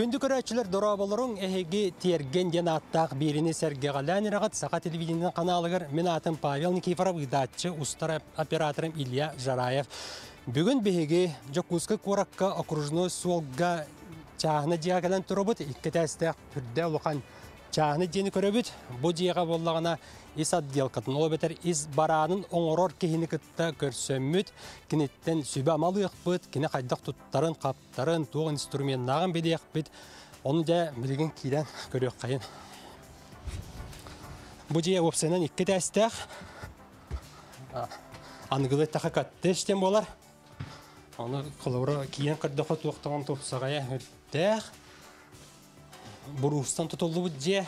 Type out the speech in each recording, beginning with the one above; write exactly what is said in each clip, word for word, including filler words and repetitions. Күнді көрәтшілер дұрабылырың әйге терген ден аттақ беріне сәргеғалан ерағат Сақа телевидениенің қаналығыр. Мен атым Павел Никифоров, ғидатчы, ұстар операторым Илья Жараев. Бүгін беге Жокусқа қораққа окружны солға чағына дияғалан тұрабыт. Иккі тәсті түрді ұлған чағына дені көрәбіт. Бұ дияға болағына ес аддел қытын ол бәтір ес баранын оңырор кейіні күтті көрсөмміт. Кенеттен сөбі амалы еқпіт, кені қайдақ тұттарын, қаптарын, туғы инструментнағын беді еқпіт. Оны да мүлігін кейден көрек қайын. Бұ дия өпсенен иккі тәсті аңғылы тақы қатты іштен болар. Оны қылауыры кейін қырдықы тоқтаған топсағая өттіқ. Бұрғыстан тұтылды бұд де.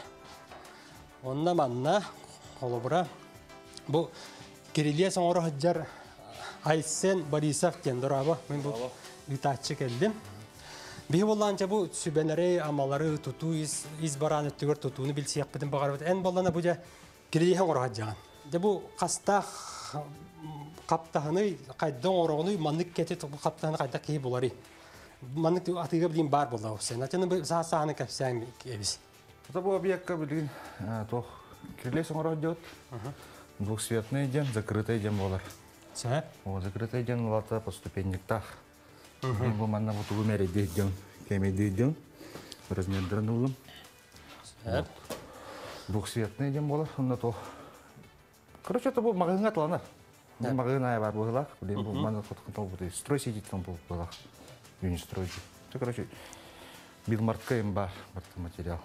Онна манна қолыбыра. Бұл керелия соңыры ғыджар Айсен Борисов кендір абы. Мен бұл ғитатшы келдім. Бей болғанша бұл сүбәнәрі, амалары, тұту, избараны, түгір тұтуыны білсек бітін бағар бұд. Ән болғана бұл керелия ғырға жағын. Бұл қастақ қаптағыны, қайдан ғырғыны, маннық кәті қаптағыны қайда кей болары. Маннық атыға білген бар болдау сен. Атыны бұл сағасағаны кәпсәң кәбіз. Бұл объекқа білген тоқ. Крылья соңырау дед. Двухсветный ден, закрытый ден болар. Сәп? Закрытый ден лата по ступенниктах. Бұл манна бұты өмәрі дейд ден, кәмеді ден. Разнендірін ұлым. Сәп? Двухсветный ден болар. Онда тоқ. Короче, это был магазин атлана. Магазин айбар бұғылақ. Бұл манна құтқынтал бұты. Строй сидит там бұғылақ. Юни стройды. Короче, билмартқа им бар материал.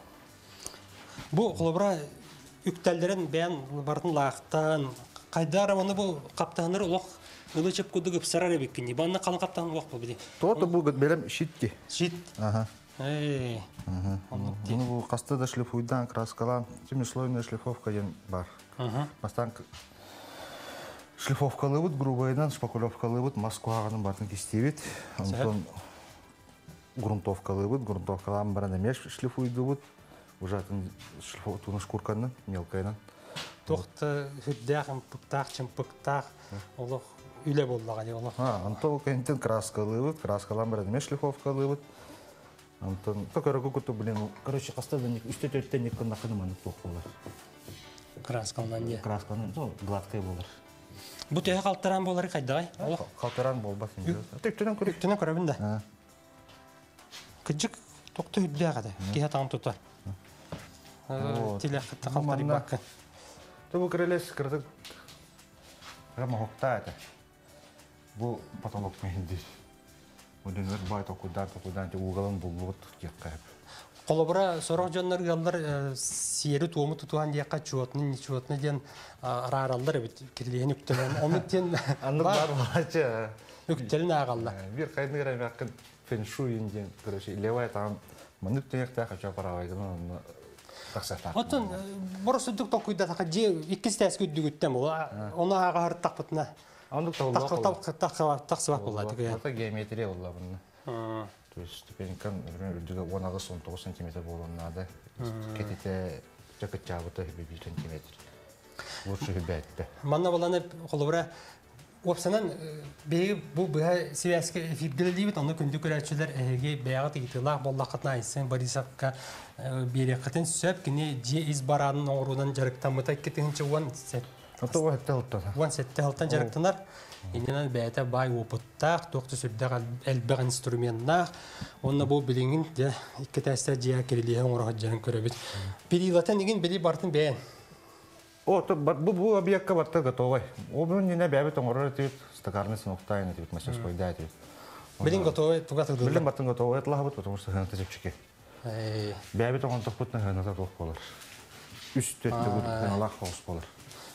Бұл құлыбыра үктәлдерін бән бардың лақтан, қайдар аманы бұл қаптағыныр ұлық ұлычып күдігіп сарар ебеккенде. Бұнына қалын қаптағын ұлық бұл біде. Тоқты бұл бәлім шитті. Шит? Ага. Әй. Бұл қасты да шлифуйдан, краскалан, темислойная шлифовка ден бар. Бастан шлифовкалы бұд, грубайдан шпакулевкалы бұд, маску ағының бардың кестебет. Грунтовкалы бұд, грунтовкалан барында меш шлифуйды бұд. Ужатын шылфотуны шкурканы, мелкайнан. Тоқты хүддәғым пүктақчым пүктақ олық үйле болдағай олық. Антол кәнтен краскалы бұд, краскалан бірәді мен шлифовкалы бұд. Антон, ток әрігі күті білен, короче, қастадан үсті-төрттен екін ақыным аны тоқ болар. Краскалынан не? Краскалынан, сол, гладкай болар. Бұт өйе қалтыран болары қайдағай? Қалтыран болбасын. Үктінен көрі Тілі қытты қалтар ебаққа. Бұл көрелес қырдық ғама ғоқта әді. Бұл патолог мейіндер. Өніңір байт оқудан, оқудан, ұғылын бұл бұғыт тұқ қайып. Қолыбыра сорақ жонлар ғалдар сиері туымы тұтуған дейқа чуотны, нечуотны ден раралдар әбет керелеген үктілен. Омыттен бар үктілін ағалдар. Бір қайдың ғарам әқін фэншуйын ден көреше. Илевай тағам мүніптен еқті әқіп жапарағайдың Отын, бұрыс үдік толқуйда тақы де, екіз тәскі үдік үттен бұл, оны аға ғарып тақпытына тақсывақ болады. Ата геометрия олла бұнна. Ступенькан үрдігі он ағыз он тоғыз сантиметр болуынна ады. Кететі жакыт жабыты бір сантиметр. Лучшы үбі әтті. Манна боланы қолыбыра, өпсенен бейгі бұл бұға севәскі эфиргілі дейбіт, оны күнді көрәтшілер әйге бәяғы тегетілақ болақытын Айсен Борисовқа берекетін сөп, кіне де избаранын оңырудан жарықтан мұтай кетігінші оған сәтті ғылттан жарықтанар. Енінен бәйті бай опыттақ, тоқты сүрдіға әлбіғ инструментнақ, онына бұл біліңін де кітәсті жия керелеге оңырға жарын көребет. Берейлатын деген бәлі бартын бәйін. Бұл объектқа бартыр ғатовай. Ол бүгін нені бәбет оңырыр әтебет, стакарны сынуқтайын әтебет, мәсерскойда әтебет. Білін ғатовай тұғатық дұлды? Білін бартын ғатовай әтілаға бұд, потому что ғанаты жепшеке. Бәбет оңыртық бұдны ғаната тоқ болар. Үстетті бұд ғаналақ қоғыс болар.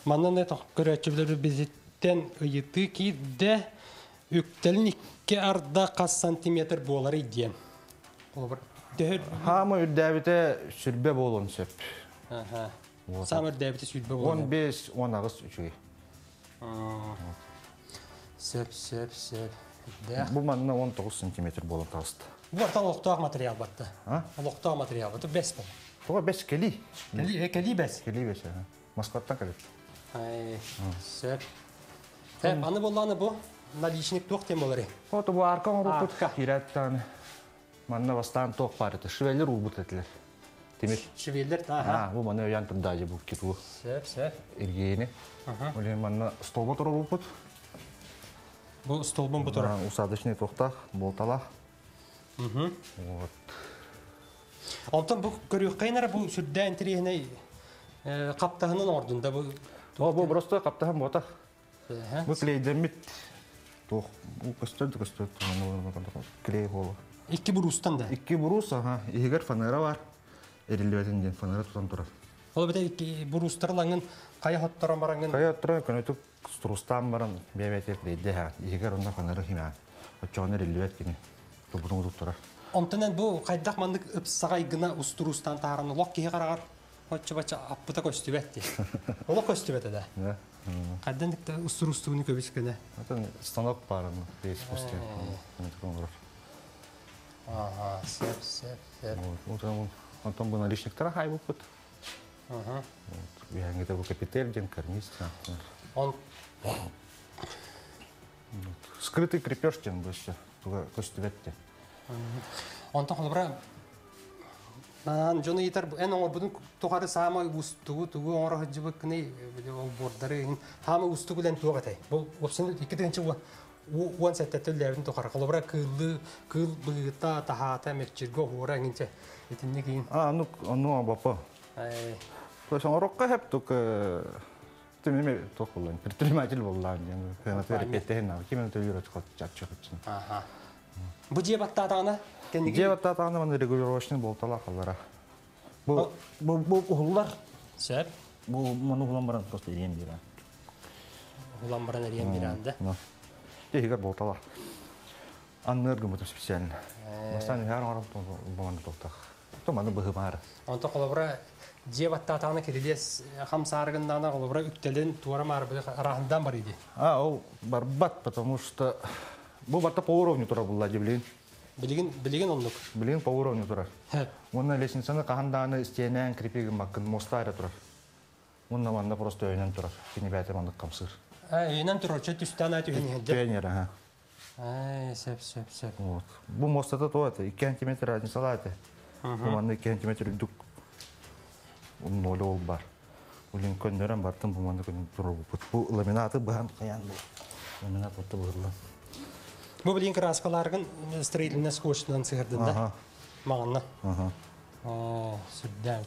Маннан әтің көрәтшілері бізеттен ұйыты кейді өктілін екі арда қаз сантиметр болар еден. Хамы үрдәбеті сүрбе болуын сөп. Самыр дәбіті сүйдбі болған? он бес он ағыз үшіге. Сөп, сөп, сөп. Бұл маңына он тоғыз сантиметр болған тағысты. Бұл артан ұлықтағы материал барды. Ұлықтағы материал барды, бәс бұл. Бұл бәс кәли. Кәли бәс? Кәли бәс, аға. Масқаттан кәліп. Сөп. Әні болғаны бұл наличник тоқтен болары. Бұл арқан ұрып бұд. Арқа. Манна востан ток парит. Швеллер убутетли. Швеллер, да. А, вот манна янтам дади букиту. Сеп, сеп. Иргени. Ага. Уле манна столбатор убут. Бу столбом бутор. Да, усадочный тохтах, болталах. Угу. Вот. Алтан бук корюх кайнера бу сюда интерьерный каптахнан орден да бу. О, бу просто каптахн ботах. Бу клейдемит. Тох, бу кастет, кастет, клей голо. Икки бурустан да. Икки бурус, ага. Игер фанера бар. Ирилеватен ден фанера тутан турар. Ол бите икки бурустарланган кая хаттара маранган. Кая хаттара конету струстан маран биевете клейде ха. Игер онда фанера хима. Очоне ирилеват кини. Тубурун туттарар. Омтанан бу кайдах мандык ыпсагай гына устурустан тараны локке карагар. Хоччабача аппыта көстүбетти. Оло көстүбете да. Да. Кайдандыкта устурустууну көбүскөне. Атан станок барын дейс косте. Ага, сеп, сеп, сеп. Вот он, он там был наличник тарахай буквы. Ага. Вот, я где-то был капитель, день карниз. Он. Скрытый крепеж тем больше, только костюветти. Он так добра. На Джонни Итар, он он будет тохары самый усту, туго он раздевает к ней, он бордеры, хамы усту куда-нибудь тугатей. Был вообще и кидает ничего. Уан сетте тулевин тохар. Холобра кул кул бита тахата меччирго воранинче. Это не кин. А ну ну а бапа. То есть он рокка хеп только ты мне тохоллань. Притриматель воллань. Когда ты репетена, кем ты юрат хочешь. Ага. Будье баттатана. Где вот это она на регулировочный болтала холера. Бу бу бу холер. Сэр. Бу ману ламбран просто рембира. Ламбран рембира, да? Ну. Тихо болтала. Аннергом это специально. Остальные гаром бомбан толтах. То ману бухмар. Он то холера. Где вот это она кидес хамсарган дана холера уктелен турамар рахдан бариди. А о барбат, потому что бу барта по уровню тура была дивлин. Блин, блин он лук. Блин по уровню турар. Он на лестнице на кандане стене крепеем макн мостаре турар. Он на ванда просто юнен турар. Кинебете мандак камсир. А юнен турар че ты стена ты юнен. Пионер, ага. Ай, сеп, сеп, сеп. Вот. Бу мост это то это. И километр разница лате. Мандак километр дук. Он ноль бар. Улин кондерам бартам бу мандак он турар. Бу ламинаты бан каян бу. Ламинат вот турла. Мы были краскаларган строительная скошка на цигарденда, манна. О, судьбите.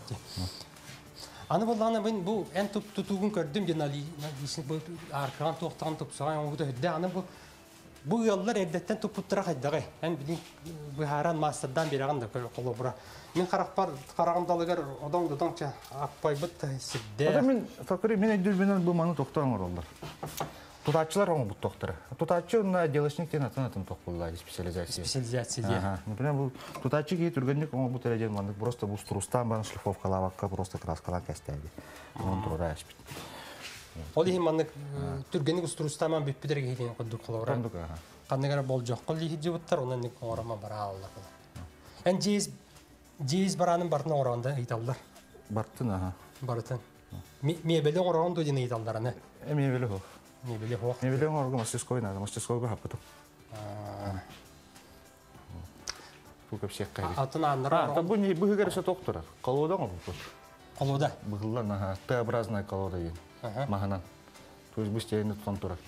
А ну вот ладно, мы бу энтуп тутугун кардим денали, надеюсь бу аркан тохтан топсай, он будет да, ну бу бу яллар эддет энтуп путрахид дагы, эн блин бухаран масадан бираганда колобра. Мен характер характерлер одан одан че апайбут судьбе. А мен факри мен дюльбинан бу ману тохтан оралдар. Тутачылар оң бұл тоқтыры. Тутачы делешниктен атын-атын тоқ болылай специализация. Специализация, да. Например, бұл тутачы кейт үргендік оң бұл тәрәден маңдық. Просто бұл струстан барын шлифовка лаваққа, просто краскалан кәстәйді. Оның тұрға әшпейді. Ол ехен маңдық түргендік струстан маң бөтпедерге хейтен құддық қолауыра. Қандық, аға. Қандығары бол жоқ. Қол ехет жебіттар, онан нек оңырама бара алылар. Ән жез бараның бартына орағында айталдар. Бартын, аға. Бартын. Мебелі орағында өден айталдараны. Мебелі ол. Не великого. Не великого орга мастерской надо, мастерского бы хапату. Только всех кайли. А то на нрав. А табу не быги горячо доктора. Колода он был. Колода. Была на Т-образная колода есть. Магнан. То есть быстрее на контура.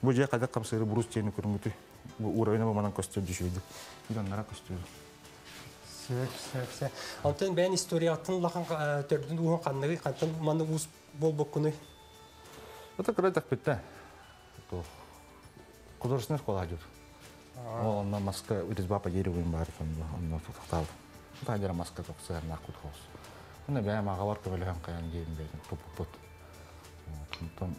Будя когда камсыры брусья не кормите, уровень мы манан костюм дешевле. Ида нрав костюм. Все, все, все. А то не бен история, а то лахан тердун ухан каннери, а то ману вуз болбокуны. Это когда так пита. Художественная школа идет. Он на Москве, резьба по дереву им барит, он на фотографии. Да, дера Москва только сэр на кутхоус. Он обязан оговорка великан каянди, обязан попут. Там,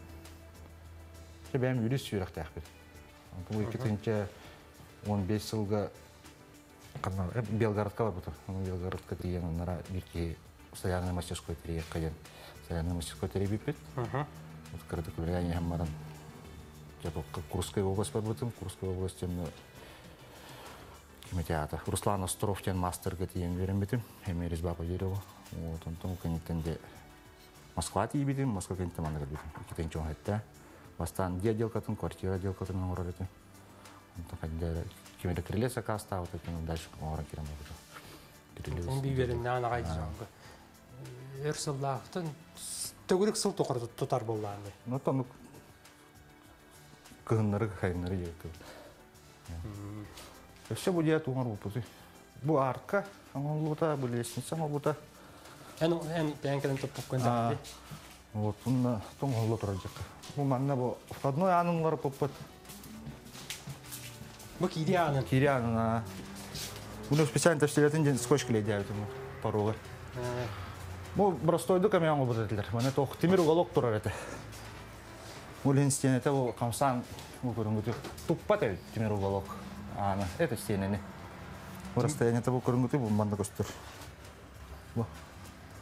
обязан юрист юрах тяхпит. Он какие-то он бесилга, когда Белгородка работал, он Белгородка триен на рабики столярной мастерской триен каян, столярной мастерской требипит. Открыто влияние Хаммаран. Курской области под этим, Курской области на кинотеатр. Руслан Остров, тен мастер, который им верим битым, имеет резьба по дереву. Вот он там, конечно, где Москва ти битым, Москва конечно мангар битым. Какие-то ничего хотя, восстан где делка там, квартира делка там на городе. Он там ходил, кем-то крыльца каста, вот таким дальше помогает кем-то крыльца. Он биверен не анагайджан. Эрсаллах, ты говоришь, что только тот арбаланды. Ну там, кныры, кайныры, это. Все будет умру, потому что буарка, амалута, будет лестница, амалута. Я ну, я не понимаю, что такое. Вот он на том лотродик. У меня был входной анунлар попыт. Мы кирианы. Кирианы на. У него специально то, что я один скотч клеят ему порога. Мы простой дука меня обожатель. Мне то Тимир уголок турарете. Улин стены того камсан, мы говорим, ты тупатель Тимир уголок. А на это стены не. Расстояние того говорим, ты был мандагостер.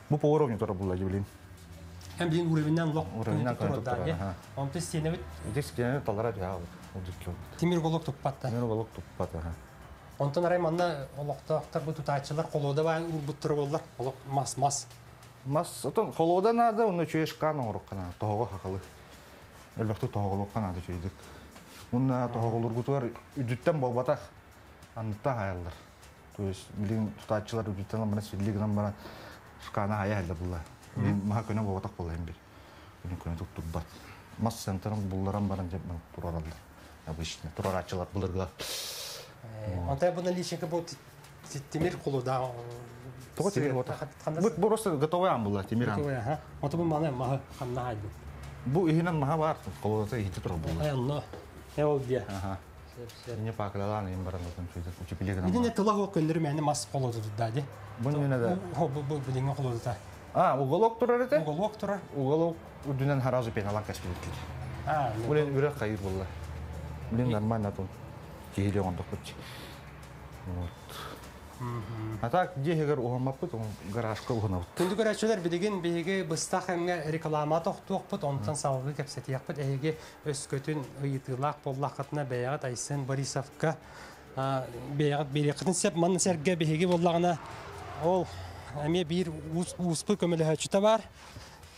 Мы по уровню тоже был удивлен. Ем блин уровня лок. Уровня контактора. Он то стены вот. Здесь стены толрать я вот. Тимир уголок тупата. Тимир уголок тупата. Онтан райманна олокта тарбуту тачилар холода ван урбутурулар олок мас мас. Мас отон холода надо он чуешь кану уркана тохого хакалы. Элбахту тохого канаду чуйдик. Он на тохого ургутуар удуттан бабатах анта хайлар. То есть блин тачилар удуттан ламбана сидлик ламбана шкана хайлда булла. Махакуна бабатах полембир. Ункуна тут туббат. Мас центром булларам баран жепман туралдар. Обычно турарачилар булларга. Он требу наличника был Тимир Кулуда. Только Тимир вот. Мы просто готовы амбула Тимиран. Он то был мане мага хамнайду. Бу ихинан мага бар. Кулуда ихи тропула. Ай онно. Я убья. Ага. Не паклала на имбаран там что-то учепили там. Идене тулаго көлдірме не мас кулуда дади. Бұны не да. О бу бу деген кулуда. А уголок тұрар ете? Уголок тұрар. Уголок дүнен харазы пеналак кәсбетті. А. Улен үрек қайыр болла. Улен нормально тұн. Он а так дегер угамапут он гаражка угнал. Тунду гаражчылар бидеген биеге быстаханга реклама токтопут онтан салгы кепсети якпут эге өскөтүн ыйтылак боллакытына баягат Айсен Борисовка баягат билекытын сеп манны серге биеге боллагына ол эме бир успы көмөлө чыта бар.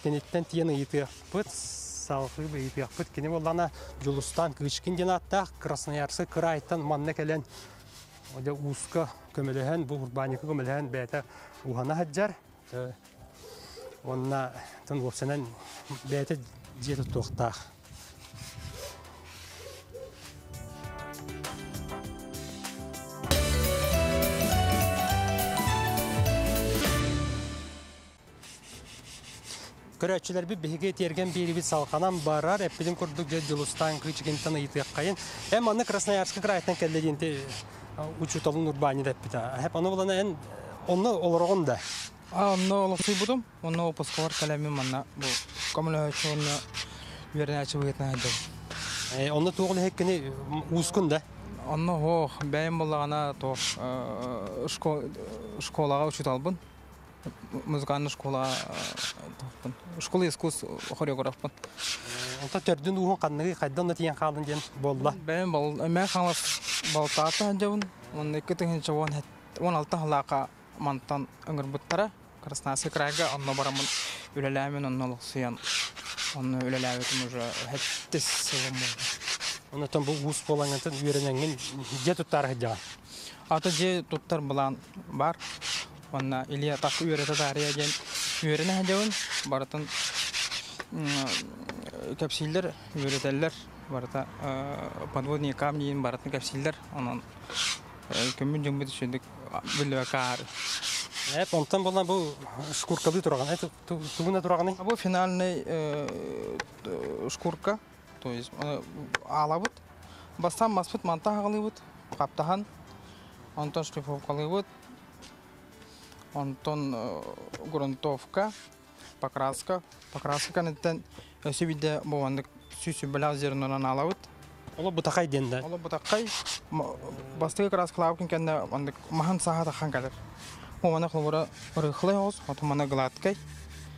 Кенеттен тиен ыйтыпут салгы ыйтыпут кени боллана Жулустан кычкин денатта Красноярск крайтан манна келен Оде уска көмелеген, бу урбаника көмелеген бәйті уғана хаджар. Онна тын вопсенен бәйті жеті тоқтақ. Көрәтшілер бі бігі терген бейрі бейт салқанам барар. Әппеден көрдік де жылыстан күчіген тын ұйтық қайын. Әм аны Красноярск крайтын кәлдеген те... Учитывал урбани депита. Хеп оно было не оно олоргонда. А оно ловцы будем, оно поскор калями манна. Камле что он вернее что будет на это. Оно тугли хек не ускунда. Оно хо бем была на то школ школа учитывал бун. Музыкальная школа школы искусств хореограф бун. Онта тердин ухан канны хайдан натиян халдын ден болла. Бем бол мен халас. Балтата жавн, он некоторые жавн, он алтан лака мантан ангрбуттара, Красноярский край, он набрал ман улелямен, он налосиян, он улеляет мужа, это силам. Он там был усполанен, там вернее где тут таргида? А то где тут тарбалан бар, он Илья так уверен, это таргида, вернее жавн, бартан капсилдер, верителлер. Барта подводные камни, барта капсилдер, он коммунизм будет еще великар. Нет, он там была бы шкурка вытурана, это вы натуральный. А был финальный шкурка, то есть алавут, бастам маспут мантагаливут, каптаган, антон шлифовкаливут, антон грунтовка, покраска, покраска не тен, все виде бывает. Сюсю балазерно на налавут. Оло бутакай ден да. Оло бутакай. Бастык раз клавкин кенда, он махан сахата хангалер. У меня хлора рыхлеос, а то меня гладкой.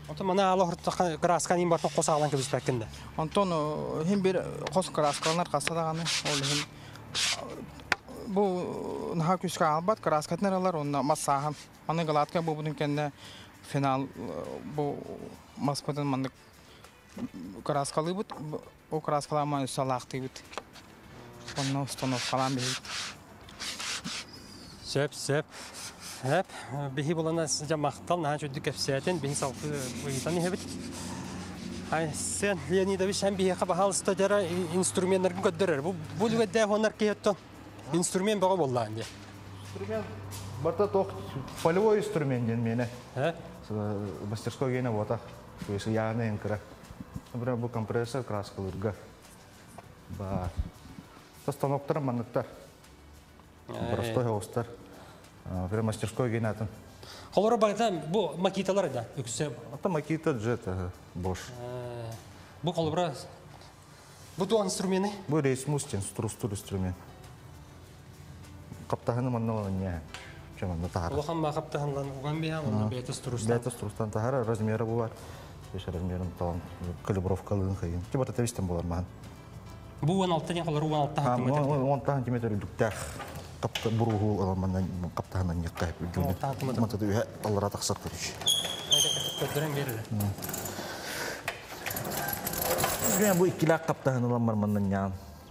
А то меня алло хртахан краска не барту косалан кибиспек кенда. Антон, хим бир кос краска нар касадаганы, олим. Бу нахакуска албат краска тнералар, он масахан. Меня гладкой бу будем кенда финал бу маспотен меня. Краскалы бут, о краскалама салахты бут, он на установкалами бут. сеп сеп сеп беги болана жамахтал на чуди кефсятен беги салф бегитани хебит ай сен лени давиш хам беги хабахал стадера инструмент наргу каддерер бу булга дехо наркето инструмент бага болланди инструмент барта тох полевой инструмент ден мене мастерской гена вота если я не инкра например бу компрессор краска лурга ба тостаноктар маннаттар простой гостар в мастерской генатом холора багатам бу макиталар да үксе ата макита джета бош бу холора бу ту инструменты бу рейс мустин структур инструмент каптаханы маннаваланья чама натар лохамма каптаханлан уган бея мана бета струстан бета струстан тахара размеры булар эш размерын талан калибровкалын хайын тип ата вистен булар ман бу он алты холора он алты сантиметр дуктах капта буруху аламаннан каптаханан якка бүгүн матады үе аллара таксап көрүч. Мен бу иккиле каптахан аламаннан ян.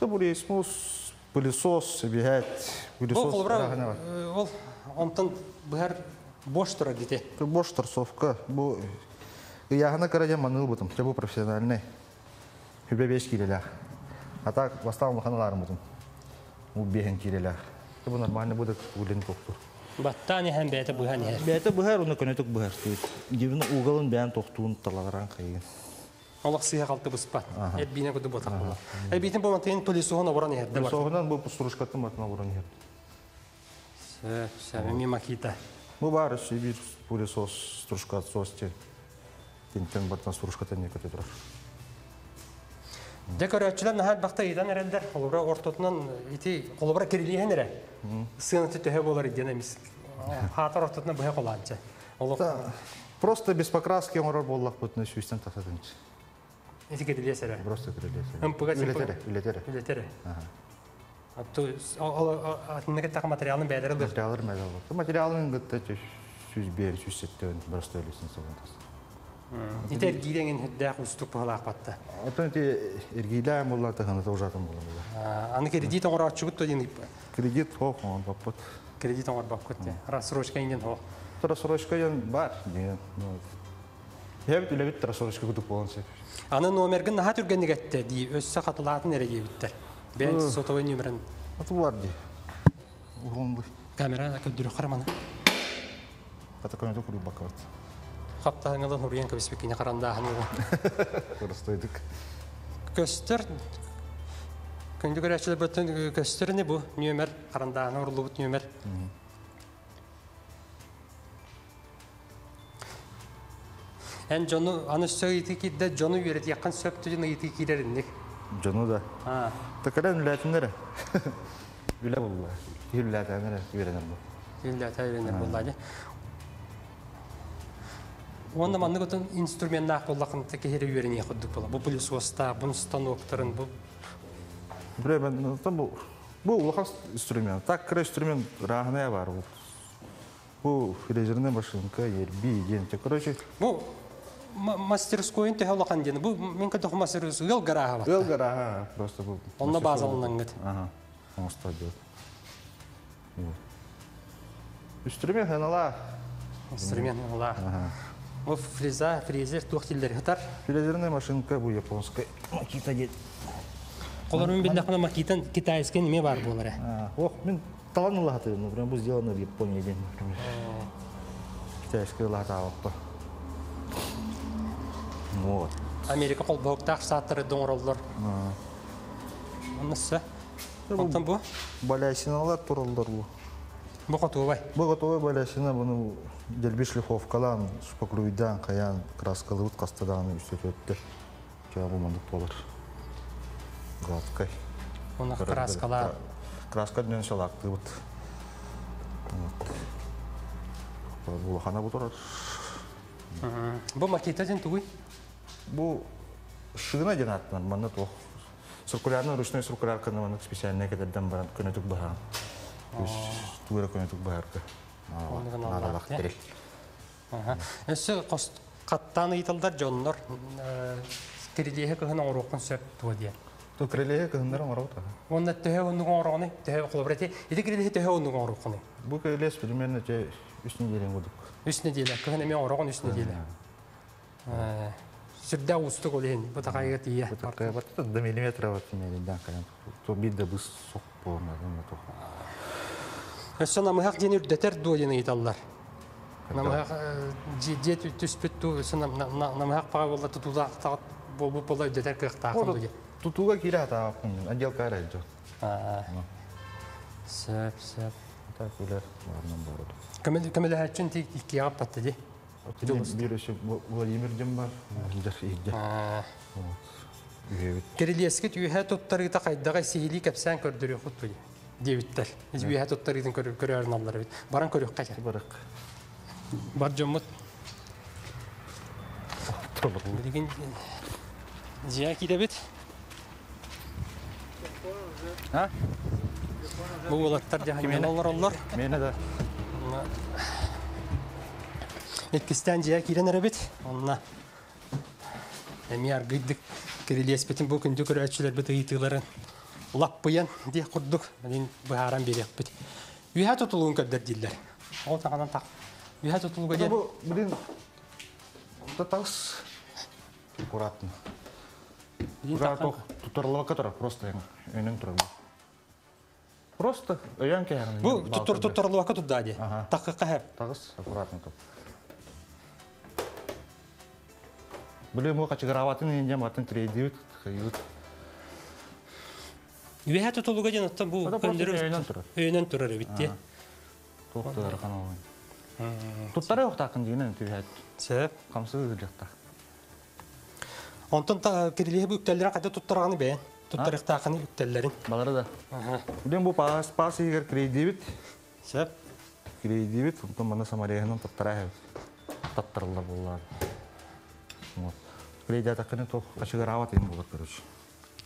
То были смус пылесос, бегать пылесос. Вол брал. Вол. Он там бегар боштора где-то. Это боштор совка. Бо. Я она короче манил бы там, я был профессиональный. Хубебешки леля. А так восставал маханаларом будем, убеган киреля. Это бы нормально будет улин тохтур. Баттани хем бета бухар не. Бета бухар у нас конеток бухар стоит. Дивно уголон беян тохтун таларан кайе. Аллах сиха калты боспат. Это бина куда ботак. Это битен по матен полисохона воронье. Полисохонан был пострушка там от на воронье. Все, все, мы макита. Мы барыш и бит полисос стружка от сости. Тентен батан стружка тени катедраш. Декорячилар нахар бахта идан эрендер холобра ортотнан ити холобра кирилиен эре сынаты төһе болар иденемис хатар ортотнан быһа коланча просто без покраски он раболлах потны сюстен тасадынчы ити кирилесере просто кирилесере эмпуга силетере билетере билетере а то атнеге так материалын бәдере материаллар мәгълүм материалын гытта сүз бер сүзсеттен просто элесен сагынтас Итер гидеген хеддах устук палахпатта. Атон те эргилам уллата хана таужатам булла. Аны кредит орачугут тодин. Кредит хок он баппот. Кредит он баппот те. Рассрочка инген хок. Рассрочка ян бар деген. Я бит эле бит рассрочка кудук болонсе. Аны номерген наха түргенге кетти ди өссө катылатын эреге биттер. Бен сотовый номерин. Ату бар ди. Угонду. Камераны көдүрө кармана. Катаконду куруп бакат. Хаптаһыңдан хурыенка беспекине карандаһын. Курстойдук. Көстөр күндүгөрөчүлөр бүтүн көстөрүнү бу нөмөр карандаһына урулуп нөмөр. Эн жону аны сөйтүкидде жону үйрөт якын сөптүнү итикилеринник. Жону да. А. Текелен латындыр. Биле болла. Биле таңыр үйрөнөр бу. Биле тайренер боллады. Он нам не готов инструмент нахвалахнуть такие ревьюрения ходят было, бо были суста, бо станок таран, бо. Бребен, там был, был лохас инструмент, так край инструмент рагная вару, бо фрезерная машинка, ерби, деньте, короче. Бо мастерской инте лохан ден, бо минка тох мастерской гел гарага. Гел гарага, просто бо. Он на базал нангет. Ага, он стадиот. Инструмент генала. Инструмент генала. Вот фреза, фрезер, тухтилдер, гитар. Фрезерная машинка была японская. Макита дед. Когда мы бедных на макитан китайские не вар боларе. Ох, мин талант лахаты, ну прям был сделан в Японии день, например. Китайская лахата вот. Вот. Америка полбогтах сатары донороллар. У нас все. Вот там был. Балясиналар туроллар был. Был готовый. Был готовый балясина, ну. Дельби шлифов калан, шпаклюйдан, каян, краска лут, кастадан, и все это. Я бумаду полар. Гладкой. У нас краска лак. Краска днем шалак, ты вот. булахана бутурар. Бу макета ден туй. Бу шына ден атман манна тох. Циркулярный ручной циркулярка на манна специальная кадет ден баран көнетук баһар. Туйра көнетук баһарка. Надо лахтерел. Эссе кост каттаны италдар жоннор. Крилеге кыһына орокун сөт туди. Ту крилеге кыһындар орота. Онна төһөөнүн ороны, төһө кылбрати. Иди крилеге төһөөнүн орокуны. Бу көлес примерно те үч неделе годук. үч неделе кыһына мен орогон үч неделе. Э, сырда усту колен, бу такайга тие. Такая вот это до миллиметра вот имели, да, кален. То бидде быс сок болмаган то. Эсена мыхак дени үддетер дуйны италдар. Намах жидет түспүттү, эсена намах пагылда туда тат бобу полай детер кыртакын дуй. Тутуга кирата акын, отделка райдо. А. Сеп, сеп. Так, улер, ладно, бород. Камеди, камеди, а чё ты киа патади? Берешься, Владимир Дембар, да. Кирилески, ты уехал тут тарит, а когда сели капсан кордури худой, девятер. Из уехал тут тарит, кордури кордури намларивит. Баран кордури кача. Барак. Барджамот. Трубный. Дьяки Давид. А? Булат тарджахимин аллар аллар. Мен да. Эткистан жак ирен арабит. Онна. Эмиар гыддык кирилес бетин бу күндү көрөчүлөр бит ыйтыларын лаппыян де курдук. Мен баарам берек бит. Үйат тутулуун көддөт дилдер. Ал таганан так. Үйат тутулууга же. Бу билин тутакс аккуратно. Гураток туторлова которая просто энен турам. Просто янки. Бу тутор туторлова кото дади. Так кахеп. Такс аккуратно тут. Блин, мы хотим граваты, не идем, а там три девять ходят. Видя это то лугодина, там был кондеров. Инентура, видите? Тут тоже каналы. Тут тоже вот так кондина, ты видишь? Все, камсу идет так. Он там так кирилле бы уктеллера, когда тут тараны бе, тут тарих так они уктеллерин. Благодаря. Блин, был пас, пас и как три девять. Все. Три девять, он там она сама регенон тут тарахет, тут тарла была. Вот. Когда так они то почигарават им было, короче.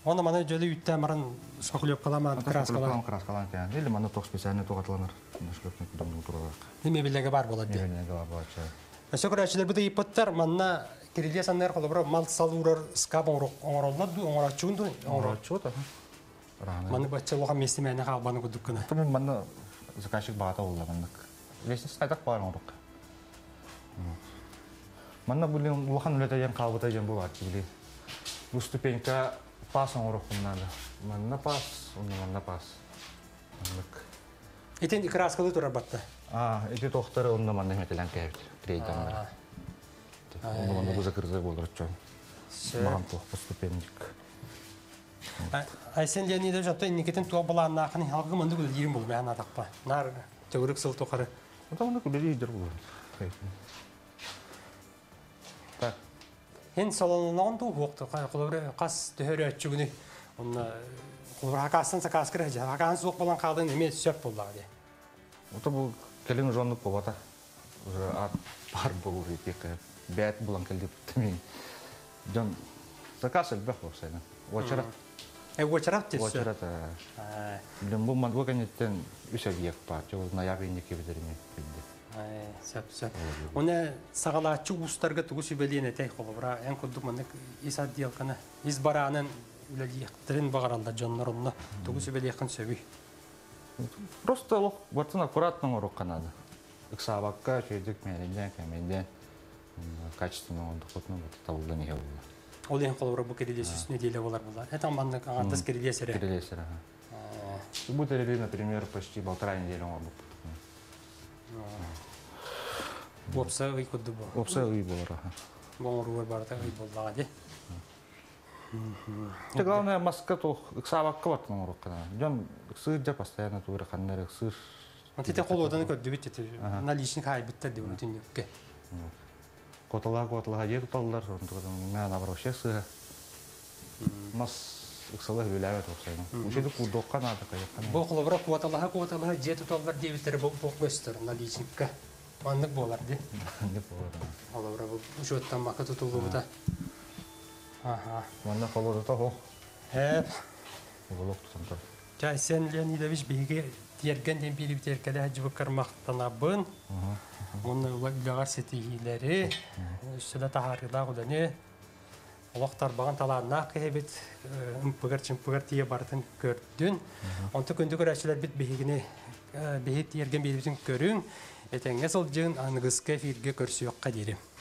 Он нам она делил темаран с кухлёпкалама, краскалама. Краскалама, да. Или мы на то специально то отланер нашли на дому турок. Не мне билега бар было. Не мне билега бар, че. А все короче, дальше и поттер, манна кириллеса нерхало брал мал салурар скабом оролладу, орачунду, орачута. Манна бачил лоха мести меня хабану кудукна. Потом манна заказчик бата улла манна. Лестница так пара урок. Манна были лоханули таям калбу таям бывает, были. У ступенька пасом уроком надо. Манна пас, у меня манна пас. И ты краска луту работа. А, и ты тохтары он на манне метелянки ходит, третий номер. Он манна был закрыт за болдрот чем. Манту по ступеньке. А если я не дождусь, то никто не туабала на хани халгу манду будет дирим был, я на такпа. Нар, ты уроксел тохары. Ну там он куда дирим был. Ин салоннан ту вакыт калыбры кас төрөчүгүнү онна кулуракасын сакаскыры жаган сук болан калды эме сөп болдуди. Ото бул келин жондук болот. Уже ат бар болуп эке бет болан келди тимин. Жон сакасыл бахосайна. Очара. Э очара тис. Очара та. Э бул мангоканеттен үсөгүп партия болна ябинеке бидерме. Сәп-сәп. Оны сағалатшы ұстарға түгісі бәліне тәй қолыбыра. Ән күлдіңмін есад дейілкіні. Ез баранын үләліктірін бағаралда жанларымны түгісі бәлейқін сөйбей. Просто лоқ бартын аккуратның ұрық қанады. Үксабаққа жүйдік мәлінден, кәмелден қачтың оңдықлықның бұты табылды неге болы. Ол ең қолыбыра бұл керелес үстіне дейлі болар болар. Әт аманның аңғатыз керелесірі. Обсаги куда был? Обсаги был, ага. Бомбовый бардак был, да, где? Это главное маска то, ксавак кват на урок, да. Джон сыр я постоянно туда ханнер сыр. А ты так холодно, как дивите, наличник хай битта дивите не ке. Котлага котлага еду талдар, он тогда меня на бросье сыр. Мас ксалах виляет обсаги. Уже до куда канада такая. Бог лаврак котлага котлага еду талдар дивите рыбок боквестер наличника. Anlık bu olardı. Anlık bu olardı. Ola bura bu uçottan baka tutuldu bu da. Aha. Anlık olurdu da o. Hep. Ola tutamdır. Çay sen Leonidoviç bilgi diyergenden biri biterkede hacıbı kırmaktan abın. Onun ilagar setihileri. Üstüne taharıda olanı. Олақтар баған талағына қиебет үмпігір-чымпігір тие бардың көрдің. Онты күнді көр әшілер біт бейгіне бейт ерген бейбізін көрің. Әтәңес ол жығын аңғыз кәферге көрсі өққа дерем.